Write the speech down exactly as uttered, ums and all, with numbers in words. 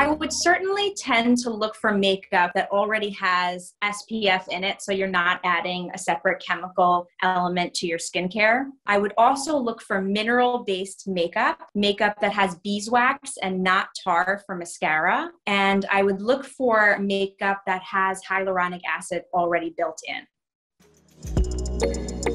I would certainly tend to look for makeup that already has S P F in it, so you're not adding a separate chemical element to your skincare. I would also look for mineral-based makeup, makeup that has beeswax and not tar for mascara. And I would look for makeup that has hyaluronic acid already built in.